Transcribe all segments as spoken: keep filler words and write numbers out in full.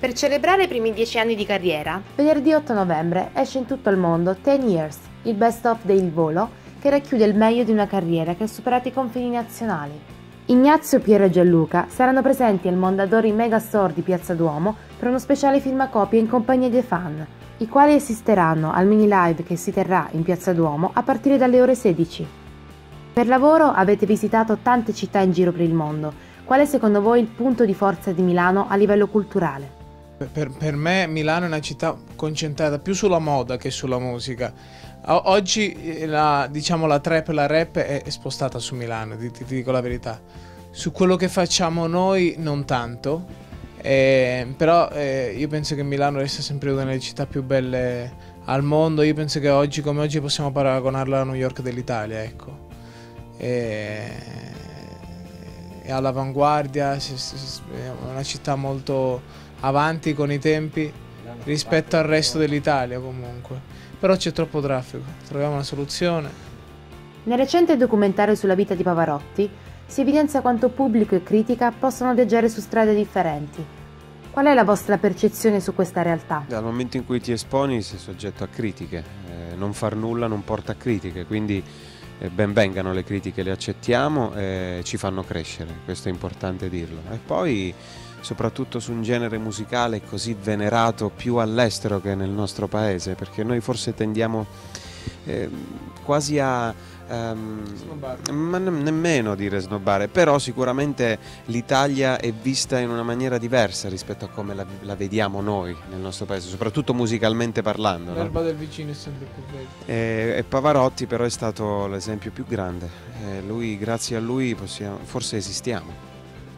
Per celebrare i primi dieci anni di carriera, venerdì otto novembre esce in tutto il mondo ten years, il best of de Il Volo, che racchiude il meglio di una carriera che ha superato i confini nazionali. Ignazio, Piero e Gianluca saranno presenti al Mondadori Megastore di Piazza Duomo per uno speciale film a copie in compagnia dei fan, i quali assisteranno al mini live che si terrà in Piazza Duomo a partire dalle ore sedici. Per lavoro avete visitato tante città in giro per il mondo. Qual è secondo voi il punto di forza di Milano a livello culturale? Per, per me Milano è una città concentrata più sulla moda che sulla musica. Oggi la, diciamo, la trap e la rap è, è spostata su Milano, ti, ti dico la verità. Su quello che facciamo noi non tanto, eh, però eh, io penso che Milano resta sempre una delle città più belle al mondo. Io penso che oggi come oggi possiamo paragonarla alla New York dell'Italia, ecco. E... è all'avanguardia, è una città molto avanti con i tempi rispetto al resto dell'Italia comunque, però c'è troppo traffico, troviamo una soluzione. Nel recente documentario sulla vita di Pavarotti si evidenzia quanto pubblico e critica possono viaggiare su strade differenti. Qual è la vostra percezione su questa realtà? Dal momento in cui ti esponi sei soggetto a critiche, eh, non far nulla non porta a critiche, quindi ben vengano le critiche, le accettiamo e ci fanno crescere, questo è importante dirlo. E poi soprattutto su un genere musicale così venerato più all'estero che nel nostro paese, perché noi forse tendiamo eh, quasi a ehm, ma nemmeno dire snobbare, però sicuramente l'Italia è vista in una maniera diversa rispetto a come la, la vediamo noi nel nostro paese, soprattutto musicalmente parlando. L'erba no? del vicino è sempre più bella. E, e Pavarotti però è stato l'esempio più grande, e lui, grazie a lui possiamo, forse esistiamo,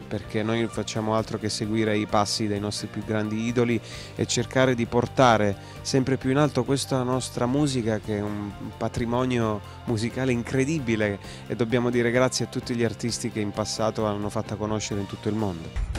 perché noi non facciamo altro che seguire i passi dei nostri più grandi idoli e cercare di portare sempre più in alto questa nostra musica, che è un patrimonio musicale incredibile, e dobbiamo dire grazie a tutti gli artisti che in passato l'hanno fatta conoscere in tutto il mondo.